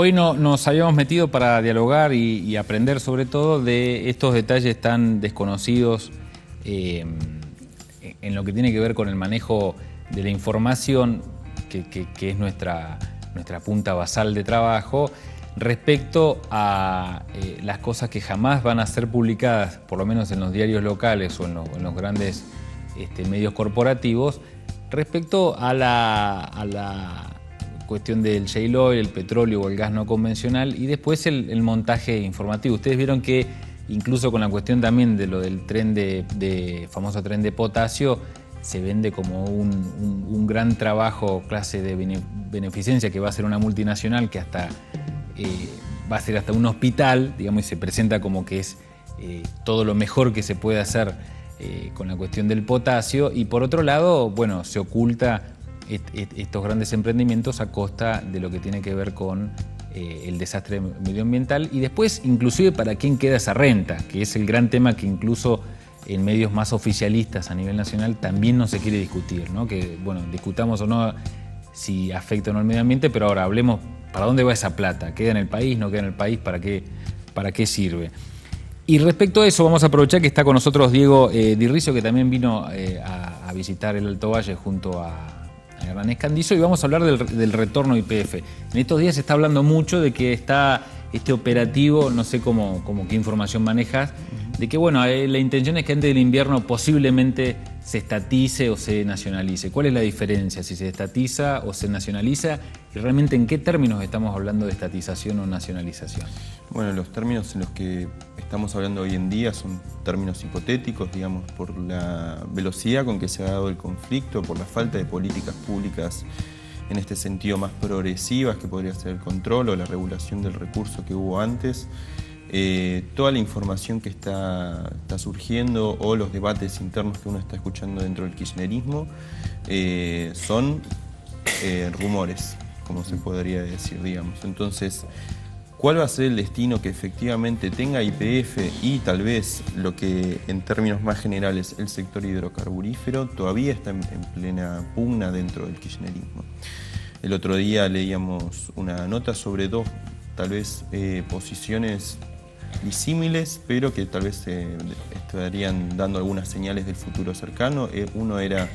Hoy nos habíamos metido para dialogar y aprender sobre todo de estos detalles tan desconocidos en lo que tiene que ver con el manejo de la información, que es nuestra punta basal de trabajo, respecto a las cosas que jamás van a ser publicadas, por lo menos en los diarios locales o en los grandes medios corporativos, respecto a la cuestión del shale oil, el petróleo o el gas no convencional, y después el montaje informativo. Ustedes vieron que incluso con la cuestión también de lo del tren famoso tren de potasio, se vende como un gran trabajo, clase de beneficencia que va a ser una multinacional que hasta va a ser hasta un hospital, digamos, y se presenta como que es todo lo mejor que se puede hacer con la cuestión del potasio. Y por otro lado, bueno, se oculta estos grandes emprendimientos a costa de lo que tiene que ver con el desastre medioambiental, y después inclusive para quién queda esa renta, que es el gran tema que incluso en medios más oficialistas a nivel nacional también no se quiere discutir, ¿no? Que, bueno, discutamos o no si afecta o no al medio ambiente, pero ahora hablemos para dónde va esa plata, queda en el país, no queda en el país, para qué sirve. Y respecto a eso vamos a aprovechar que está con nosotros Diego Di Rizio, que también vino a visitar el Alto Valle junto a Hernán Scandizo, y vamos a hablar del retorno YPF. En estos días se está hablando mucho de que está este operativo, no sé qué información manejas, de que, bueno, la intención es que antes del invierno posiblemente se estatice o se nacionalice. ¿Cuál es la diferencia? Si se estatiza o se nacionaliza, y realmente en qué términos estamos hablando de estatización o nacionalización. Bueno, los términos en los que estamos hablando hoy en día son términos hipotéticos, digamos, por la velocidad con que se ha dado el conflicto, por la falta de políticas públicas en este sentido más progresivas, que podría ser el control o la regulación del recurso que hubo antes. Toda la información que está surgiendo o los debates internos que uno está escuchando dentro del kirchnerismo son rumores, como se podría decir, digamos. Entonces, ¿cuál va a ser el destino que efectivamente tenga YPF y tal vez lo que en términos más generales el sector hidrocarburífero todavía está en plena pugna dentro del kirchnerismo? El otro día leíamos una nota sobre dos, tal vez, posiciones disímiles, pero que tal vez estarían dando algunas señales del futuro cercano. Uno era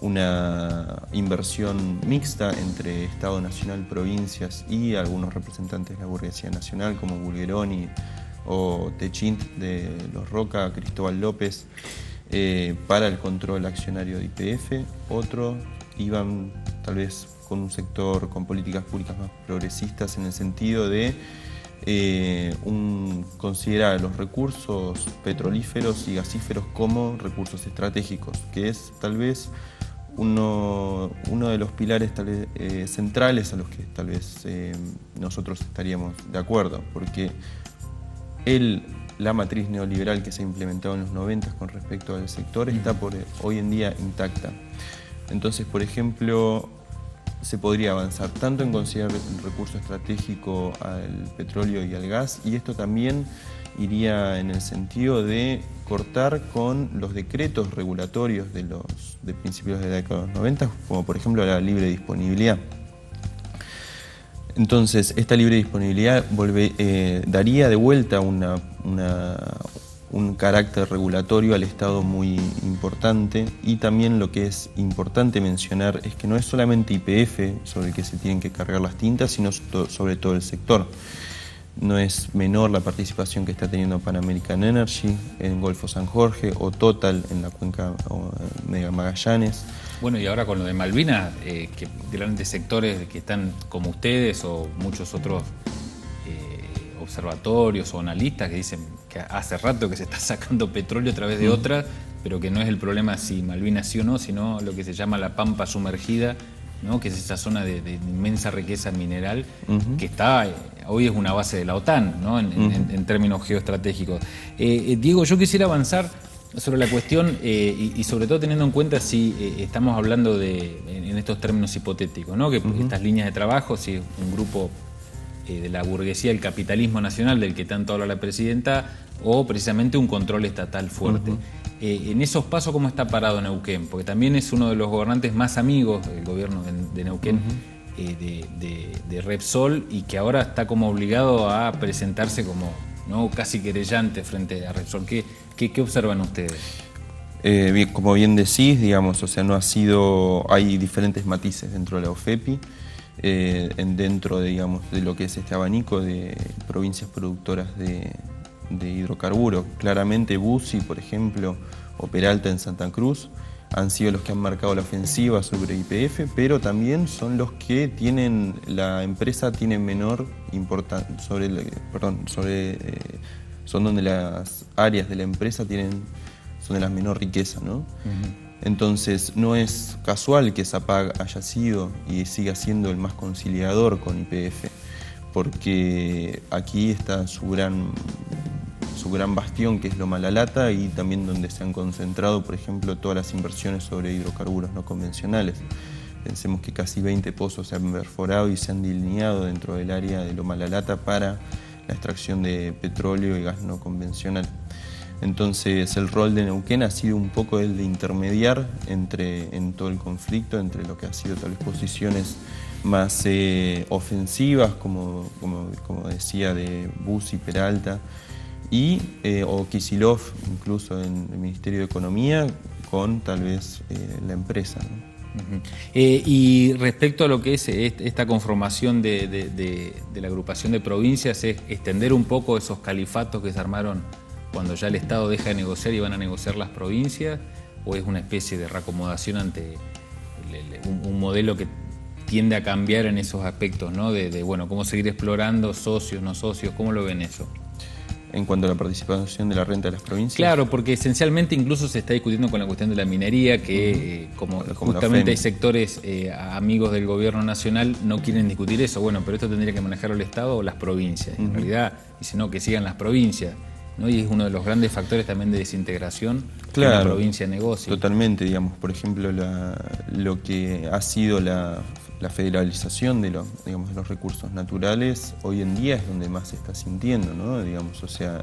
una inversión mixta entre Estado Nacional, provincias y algunos representantes de la burguesía nacional como Bulgueroni o Techint de Los Roca, Cristóbal López, para el control accionario de YPF. Otro iban tal vez con un sector con políticas públicas más progresistas en el sentido de considerar los recursos petrolíferos y gasíferos como recursos estratégicos, que es tal vez uno de los pilares tal vez, centrales a los que tal vez nosotros estaríamos de acuerdo, porque la matriz neoliberal que se ha implementado en los 90 con respecto al sector está hoy en día intacta. Entonces, por ejemplo, se podría avanzar tanto en considerar un recurso estratégico al petróleo y al gas, y esto también iría en el sentido de cortar con los decretos regulatorios de principios de la década de los 90, como por ejemplo la libre disponibilidad. Entonces, esta libre disponibilidad daría de vuelta un carácter regulatorio al Estado muy importante, y también lo que es importante mencionar es que no es solamente YPF sobre el que se tienen que cargar las tintas, sino sobre todo el sector. No es menor la participación que está teniendo Pan American Energy en Golfo San Jorge o Total en la Cuenca Mega Magallanes. Bueno, y ahora con lo de Malvinas, que grandes sectores que están como ustedes o muchos otros observatorios o analistas que dicen que hace rato que se está sacando petróleo a través de otras, pero que no es el problema si Malvinas sí o no, sino lo que se llama la Pampa Sumergida, ¿no? Que es esa zona de inmensa riqueza mineral que está hoy es una base de la OTAN, ¿no? En términos geoestratégicos. Diego, yo quisiera avanzar sobre la cuestión y sobre todo teniendo en cuenta si estamos hablando en estos términos hipotéticos, ¿no? Que estas líneas de trabajo, si un grupo de la burguesía, el capitalismo nacional del que tanto habla la presidenta, o precisamente un control estatal fuerte. En esos pasos, ¿cómo está parado Neuquén? Porque también es uno de los gobernantes más amigos del gobierno de Neuquén de Repsol, y que ahora está como obligado a presentarse como, ¿no?, casi querellante frente a Repsol. ¿Qué observan ustedes? Como bien decís, digamos, o sea, no ha sido... Hay diferentes matices dentro de la UFEPI, dentro de, digamos, de lo que es este abanico de provincias productoras de hidrocarburos. Claramente Buzzi, por ejemplo, o Peralta en Santa Cruz, han sido los que han marcado la ofensiva sobre YPF, pero también son los que tienen, la empresa tiene menor importancia, son donde las áreas de la empresa tienen, son de las menor riqueza, ¿no? Entonces no es casual que Zapag haya sido y siga siendo el más conciliador con YPF, porque aquí está su gran bastión, que es Loma La Lata, y también donde se han concentrado, por ejemplo, todas las inversiones sobre hidrocarburos no convencionales. Pensemos que casi 20 pozos se han perforado y se han delineado dentro del área de Loma La Lata para la extracción de petróleo y gas no convencional. Entonces el rol de Neuquén ha sido un poco el de intermediar en todo el conflicto, entre lo que ha sido tal vez posiciones más ofensivas, como decía, de Buzzi y Peralta, o Kicillof, incluso en el Ministerio de Economía, con tal vez la empresa, ¿no? Y respecto a lo que es esta conformación de la agrupación de provincias, es extender un poco esos califatos que se armaron cuando ya el Estado deja de negociar y van a negociar las provincias, o es una especie de reacomodación ante un modelo que tiende a cambiar en esos aspectos, ¿no? Bueno, cómo seguir explorando socios, no socios, ¿cómo lo ven eso? En cuanto a la participación de la renta de las provincias. Claro, porque esencialmente incluso se está discutiendo con la cuestión de la minería, que como justamente hay sectores amigos del gobierno nacional no quieren discutir eso. Bueno, pero esto tendría que manejarlo el Estado o las provincias. En realidad dicen, no, que sigan las provincias, ¿no? Y es uno de los grandes factores también de desintegración, claro, de la provincia negocio. Totalmente, digamos, por ejemplo, lo que ha sido la federalización de los recursos naturales, hoy en día es donde más se está sintiendo, ¿no? Digamos, o sea,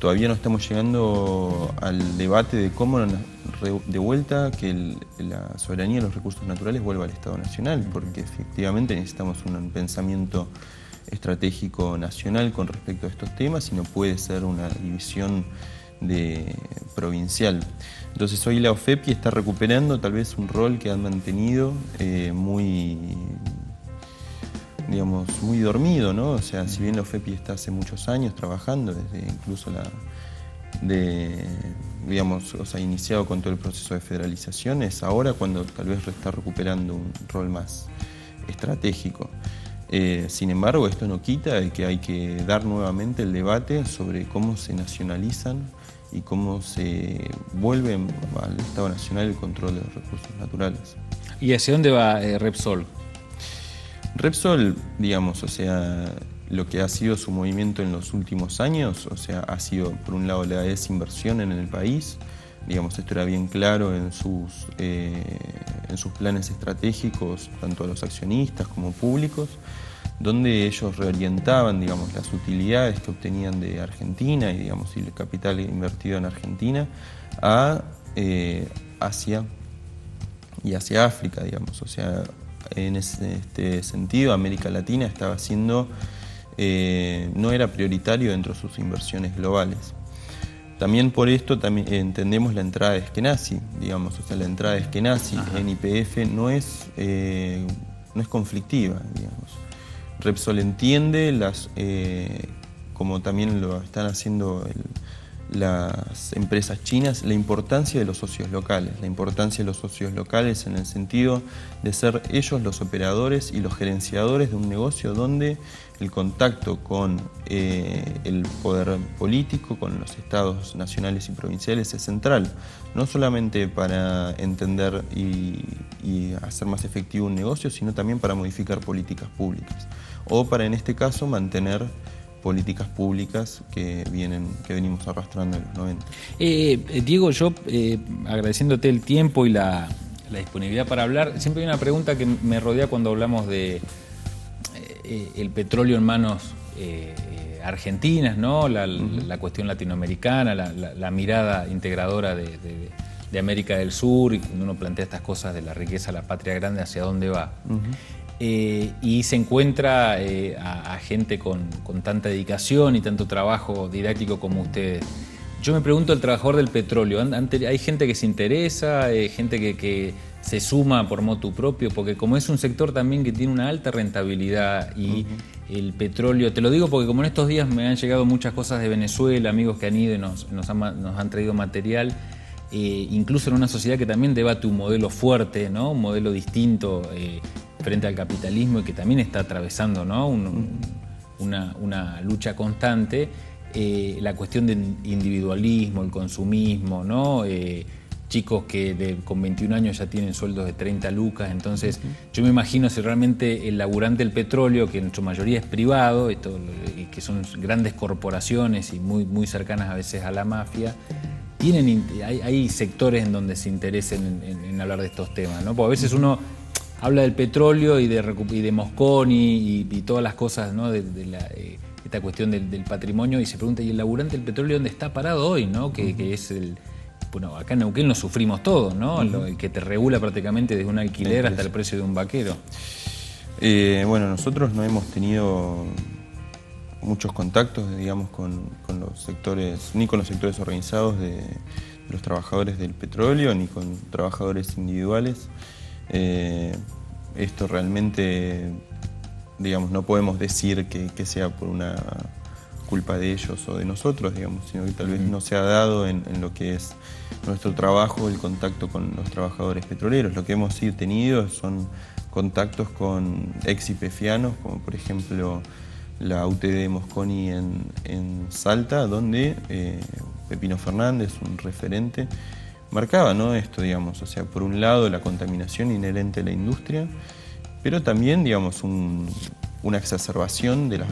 todavía no estamos llegando al debate de cómo de vuelta que la soberanía de los recursos naturales vuelva al Estado Nacional, porque efectivamente necesitamos un pensamiento estratégico nacional con respecto a estos temas, y no puede ser una división provincial. Entonces hoy la UFEPI está recuperando tal vez un rol que han mantenido muy, digamos, muy dormido, ¿no? O sea, si bien la UFEPI está hace muchos años trabajando, desde incluso digamos, o sea, iniciado con todo el proceso de federalización, es ahora cuando tal vez está recuperando un rol más estratégico. Sin embargo, esto no quita de que hay que dar nuevamente el debate sobre cómo se nacionalizan y cómo se vuelve al Estado Nacional el control de los recursos naturales. ¿Y hacia dónde va Repsol? Repsol, digamos, o sea, lo que ha sido su movimiento en los últimos años, o sea, ha sido, por un lado, la desinversión en el país. Digamos, esto era bien claro en sus planes estratégicos, tanto a los accionistas como públicos, donde ellos reorientaban, digamos, las utilidades que obtenían de Argentina y, digamos, el capital invertido en Argentina a Asia y hacia África, digamos. O sea, en este sentido, América Latina estaba siendo, no era prioritario dentro de sus inversiones globales. También por esto también entendemos la entrada de Eskenazi, digamos, o sea, la entrada de Eskenazi en YPF no es conflictiva, digamos. Repsol entiende como también lo están haciendo las empresas chinas, la importancia de los socios locales, en el sentido de ser ellos los operadores y los gerenciadores de un negocio donde el contacto con el poder político, con los estados nacionales y provinciales, es central, no solamente para entender y hacer más efectivo un negocio, sino también para modificar políticas públicas, o para, en este caso, mantener políticas públicas que venimos arrastrando en los 90. Diego, yo agradeciéndote el tiempo y la disponibilidad para hablar, siempre hay una pregunta que me rodea cuando hablamos de el petróleo en manos argentinas, ¿no? La cuestión latinoamericana, la mirada integradora de de América del Sur, y cuando uno plantea estas cosas de la riqueza, la patria grande, hacia dónde va. Uh-huh. Y se encuentra a gente con tanta dedicación y tanto trabajo didáctico como ustedes. Yo me pregunto al trabajador del petróleo, ¿hay gente que se interesa, gente que se suma por motu propio? Porque como es un sector también que tiene una alta rentabilidad y uh-huh. el petróleo, te lo digo porque como en estos días me han llegado muchas cosas de Venezuela, amigos que han ido y nos han traído material, incluso en una sociedad que también debate un modelo fuerte, ¿no? Un modelo distinto frente al capitalismo y que también está atravesando, ¿no? una lucha constante. La cuestión del individualismo, el consumismo, ¿no? Chicos que con 21 años ya tienen sueldos de 30 lucas, entonces uh-huh. yo me imagino si realmente el laburante del petróleo, que en su mayoría es privado, que son grandes corporaciones y muy, muy cercanas a veces a la mafia, hay sectores en donde se interesen en hablar de estos temas, ¿no? Porque a veces uno habla del petróleo y de Mosconi y todas las cosas, ¿no? Esta cuestión del patrimonio, y se pregunta, ¿y el laburante del petróleo dónde está parado hoy? ¿No? Que es el... Bueno, acá en Neuquén lo sufrimos todos, ¿no? Uh-huh. El que te regula prácticamente desde un alquiler hasta el precio de un vaquero. Bueno, nosotros no hemos tenido muchos contactos, digamos, con los sectores, ni con los sectores organizados de los trabajadores del petróleo, ni con trabajadores individuales. Esto realmente... Digamos, no podemos decir que sea por una culpa de ellos o de nosotros, digamos, sino que tal vez no se ha dado en lo que es nuestro trabajo el contacto con los trabajadores petroleros. Lo que hemos tenido son contactos con ex-YPFianos, como por ejemplo la UTD Mosconi en Salta, donde Pepino Fernández, un referente, marcaba, ¿no? Esto, digamos, o sea, por un lado la contaminación inherente a la industria, pero también, digamos, una exacerbación en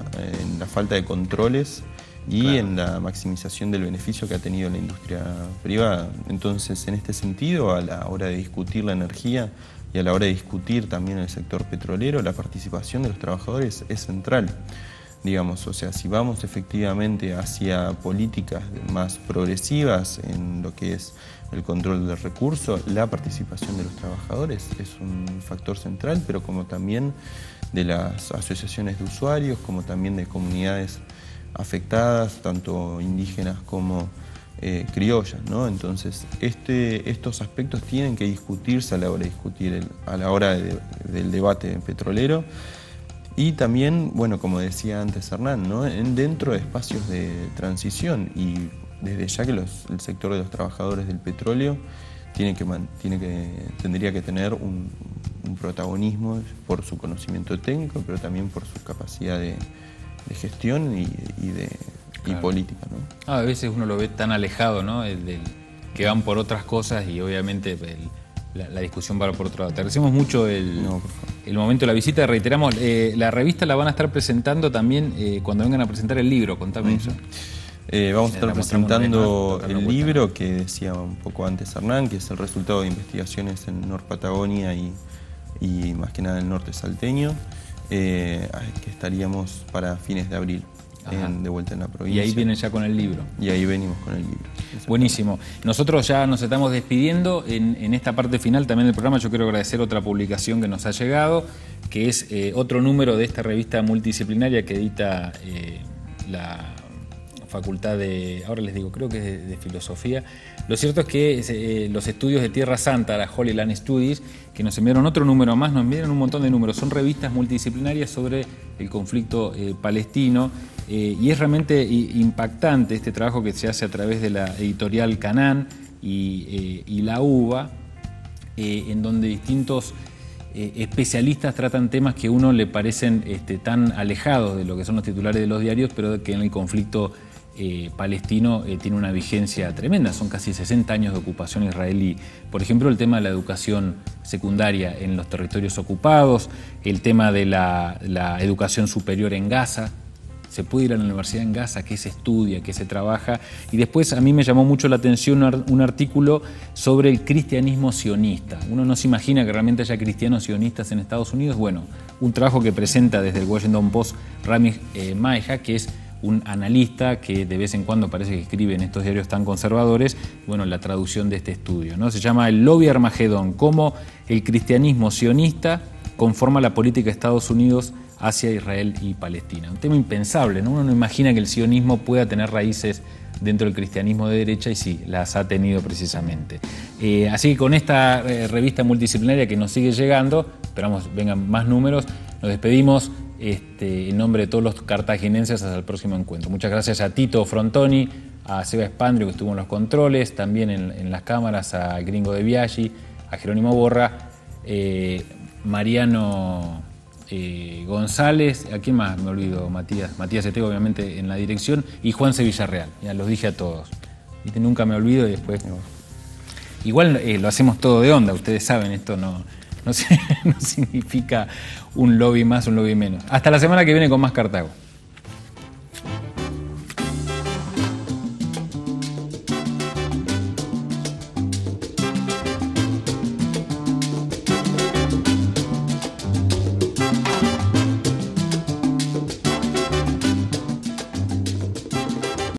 la falta de controles y claro. en la maximización del beneficio que ha tenido la industria privada. Entonces, en este sentido, a la hora de discutir la energía y a la hora de discutir también el sector petrolero, la participación de los trabajadores es central. Digamos, o sea, si vamos efectivamente hacia políticas más progresivas en lo que es el control del recurso, la participación de los trabajadores es un factor central, pero como también de las asociaciones de usuarios, como también de comunidades afectadas, tanto indígenas como criollas, ¿no? Entonces, estos aspectos tienen que discutirse a la hora de discutir del debate petrolero. Y también, bueno, como decía antes Hernán, ¿no? Dentro de espacios de transición, y desde ya que el sector de los trabajadores del petróleo tendría que tener un protagonismo por su conocimiento técnico, pero también por su capacidad de gestión y política, ¿no? A veces uno lo ve tan alejado, ¿no? Que van por otras cosas y obviamente la discusión va por otro lado. Te agradecemos mucho el momento de la visita. Reiteramos, la revista la van a estar presentando también cuando vengan a presentar el libro. Contame eso. Vamos a estar presentando el libro que decía un poco antes Hernán, que es el resultado de investigaciones en Norpatagonia y más que nada en el norte salteño, que estaríamos para fines de abril. De vuelta en la provincia. Y ahí vienen ya con el libro. Y ahí venimos con el libro. Buenísimo. Nosotros ya nos estamos despidiendo. En esta parte final también del programa yo quiero agradecer otra publicación que nos ha llegado, que es otro número de esta revista multidisciplinaria que edita la Facultad de... Ahora les digo, creo que es de Filosofía. Lo cierto es que los estudios de Tierra Santa, la Holy Land Studies, que nos enviaron otro número más, nos enviaron un montón de números. Son revistas multidisciplinarias sobre el conflicto palestino. Y es realmente impactante este trabajo que se hace a través de la editorial Canán y la UBA, en donde distintos especialistas tratan temas que a uno le parecen tan alejados de lo que son los titulares de los diarios, pero que en el conflicto palestino tiene una vigencia tremenda. Son casi 60 años de ocupación israelí. Por ejemplo, el tema de la educación secundaria en los territorios ocupados, el tema de la educación superior en Gaza. Se puede ir a la universidad en Gaza, qué se estudia, qué se trabaja. Y después a mí me llamó mucho la atención un artículo sobre el cristianismo sionista. Uno no se imagina que realmente haya cristianos sionistas en Estados Unidos. Bueno, un trabajo que presenta desde el Washington Post Rami Maija, que es un analista que de vez en cuando parece que escribe en estos diarios tan conservadores, bueno, la traducción de este estudio, ¿no? Se llama El Lobby Armagedón, cómo el cristianismo sionista conforma la política de Estados Unidos hacia Israel y Palestina. Un tema impensable, ¿no? Uno no imagina que el sionismo pueda tener raíces dentro del cristianismo de derecha, y sí, las ha tenido precisamente. Así que con esta revista multidisciplinaria que nos sigue llegando, esperamos vengan más números, nos despedimos en nombre de todos los cartaginenses hasta el próximo encuentro. Muchas gracias a Tito Frontoni, a Seba Espandrio que estuvo en los controles, también en las cámaras, a Gringo de Biaggi, a Jerónimo Borra, Mariano González, ¿a quién más me olvido? Matías Etego, obviamente, en la dirección, y Juan Sevillarreal. Ya los dije a todos. ¿Viste? Nunca me olvido y después... Igual lo hacemos todo de onda, ustedes saben, esto no significa un lobby más, un lobby menos. Hasta la semana que viene con más Cartago.